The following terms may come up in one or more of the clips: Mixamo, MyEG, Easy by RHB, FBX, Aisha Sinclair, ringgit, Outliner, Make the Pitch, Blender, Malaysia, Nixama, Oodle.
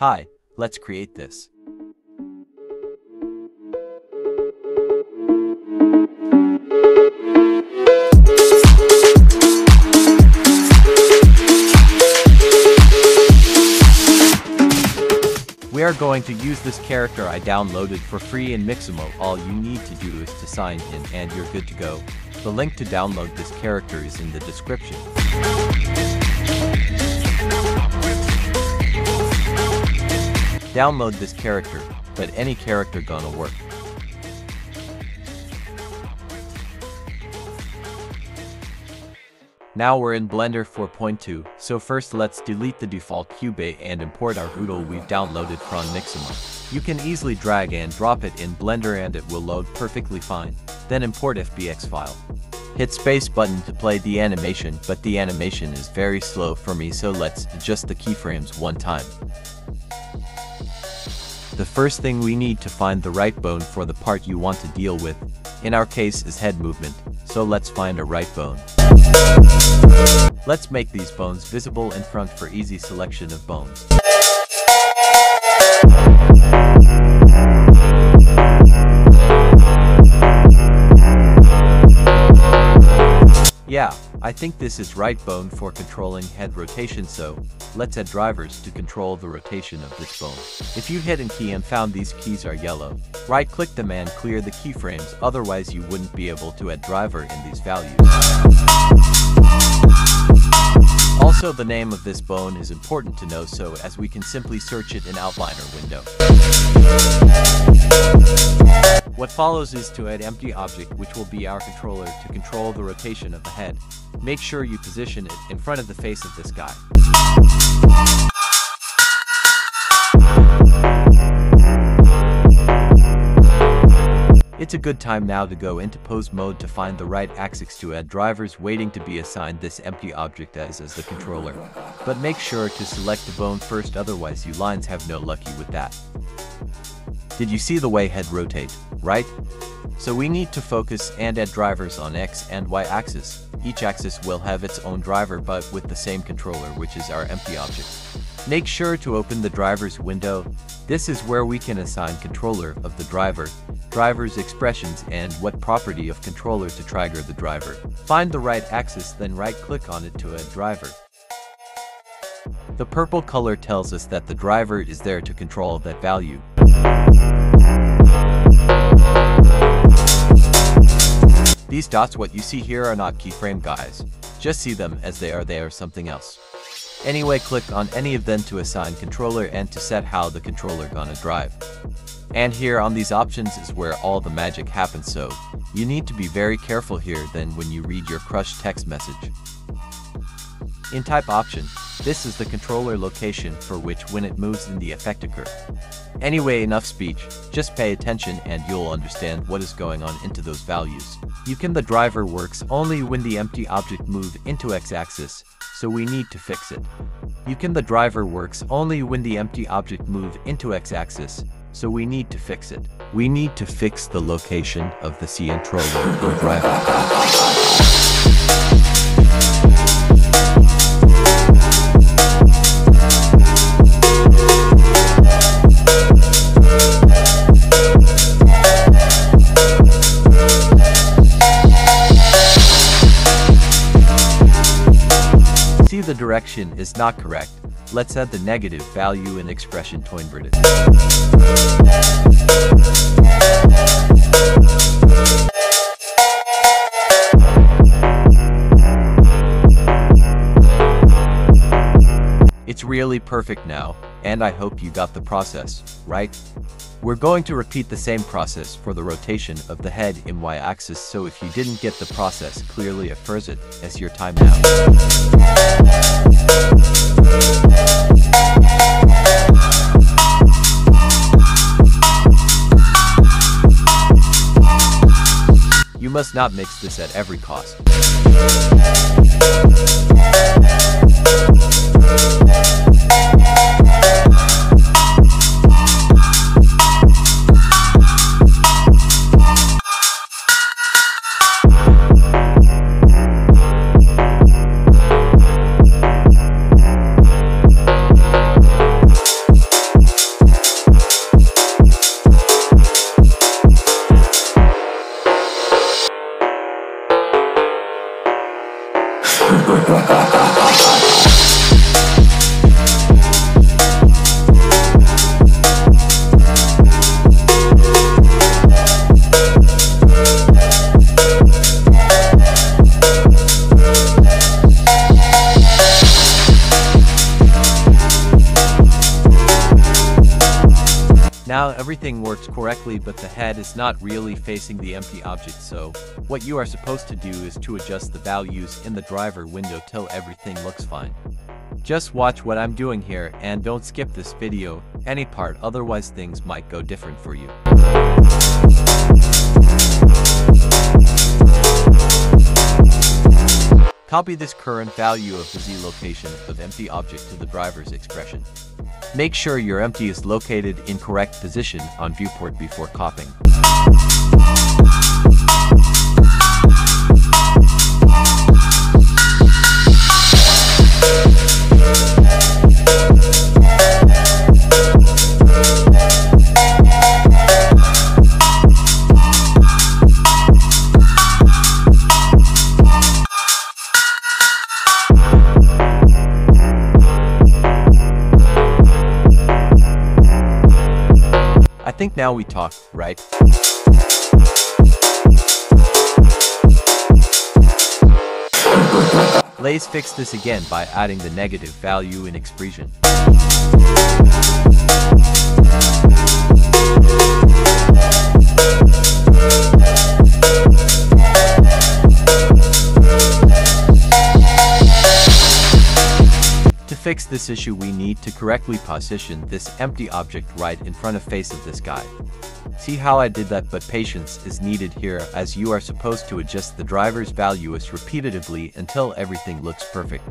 Hi, let's create this. We are going to use this character I downloaded for free in Mixamo. All you need to do is to sign in and you're good to go. The link to download this character is in the description. Download this character, but any character gonna work. Now we're in Blender 4.2, so first let's delete the default cube and import our Oodle we've downloaded from Nixama. You can easily drag and drop it in Blender and it will load perfectly fine. Then import FBX file. Hit space button to play the animation, but the animation is very slow for me, so let's adjust the keyframes one time. The first thing we need to find the right bone for the part you want to deal with, in our case is head movement, so let's find a right bone. Let's make these bones visible in front for easy selection of bones. Yeah, I think this is right bone for controlling head rotation, so let's add drivers to control the rotation of this bone. If you hidden key and found these keys are yellow, right click them and clear the keyframes, otherwise you wouldn't be able to add driver in these values. Also, the name of this bone is important to know, so as we can simply search it in Outliner window. What follows is to add empty object, which will be our controller to control the rotation of the head. Make sure you position it in front of the face of this guy. It's a good time now to go into pose mode to find the right axis to add drivers waiting to be assigned this empty object as the controller. But make sure to select the bone first, otherwise you lines have no lucky with that. Did you see the way head rotate, right? So we need to focus and add drivers on X and Y axis. Each axis will have its own driver but with the same controller, which is our empty object. Make sure to open the drivers window. This is where we can assign controller of the driver, driver's expressions and what property of controller to trigger the driver. Find the right axis, then right click on it to add driver. The purple color tells us that the driver is there to control that value. These dots what you see here are not keyframe guys, just see them as they are something else. Anyway, click on any of them to assign controller and to set how the controller gonna drive. And here on these options is where all the magic happens, so you need to be very careful here then when you read your crush text message. In type option, this is the controller location for which when it moves in the effect occur. Anyway, enough speech, just pay attention and you'll understand what is going on into those values. The driver works only when the empty object move into x-axis, so we need to fix it. The driver works only when the empty object move into x-axis, so we need to fix it. We need to fix the location of the controller or driver. The direction is not correct. Let's add the negative value in expression to invert it. It's really perfect now, and I hope you got the process, right? We're going to repeat the same process for the rotation of the head in y-axis, so if you didn't get the process clearly, occurs it as your time now. You must not mix this at every cost. Now everything works correctly, but the head is not really facing the empty object, so what you are supposed to do is to adjust the values in the driver window till everything looks fine. Just watch what I'm doing here and don't skip this video, any part, otherwise things might go different for you. Copy this current value of the Z location of empty object to the driver's expression. Make sure your empty is located in correct position on viewport before copying. I think now we talk, right? Let's fix this again by adding the negative value in expression. To fix this issue, we need to correctly position this empty object right in front of face of this guy. See how I did that, but patience is needed here as you are supposed to adjust the driver's values repeatedly until everything looks perfect.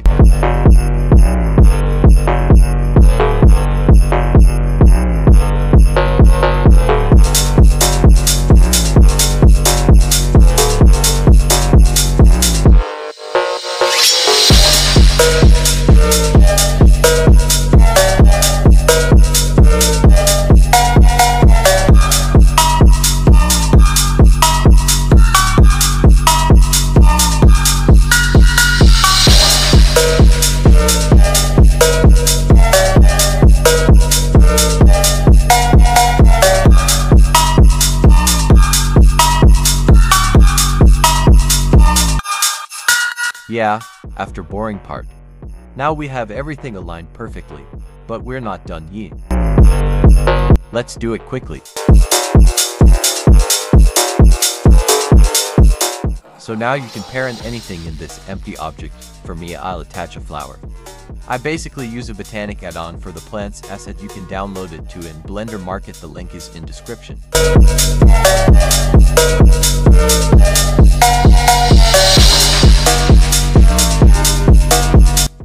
Yeah, after boring part. Now we have everything aligned perfectly, but we're not done yet. Let's do it quickly. So now you can parent anything in this empty object. For me, I'll attach a flower. I basically use a botanic add-on for the plants asset. You can download it to in Blender Market. The link is in description.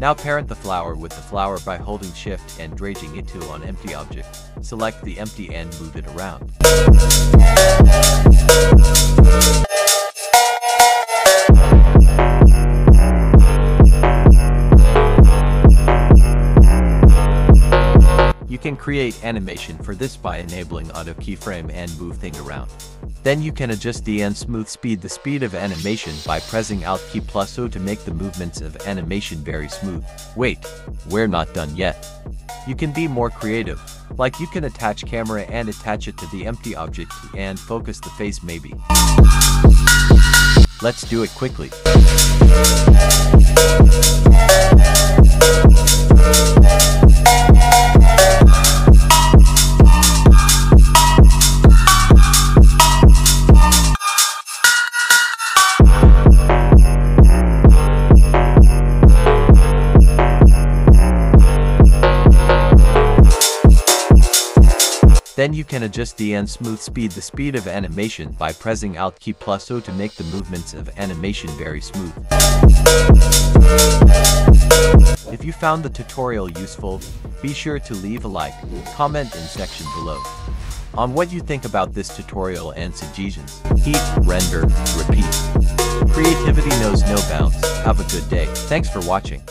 Now parent the flower with the flower by holding shift and dragging it to an empty object. Select the empty and move it around. You can create animation for this by enabling auto keyframe and move thing around. Then you can adjust the and smooth speed, the speed of animation, by pressing Alt key plus O to make the movements of animation very smooth. Wait, we're not done yet. You can be more creative, like you can attach camera and attach it to the empty object and focus the face maybe. Let's do it quickly. Then you can adjust the and smooth speed, the speed of animation, by pressing Alt key plus O to make the movements of animation very smooth. If you found the tutorial useful, be sure to leave a like, comment in section below on what you think about this tutorial and suggestions. Heat, render, repeat. Creativity knows no bounds. Have a good day. Thanks for watching.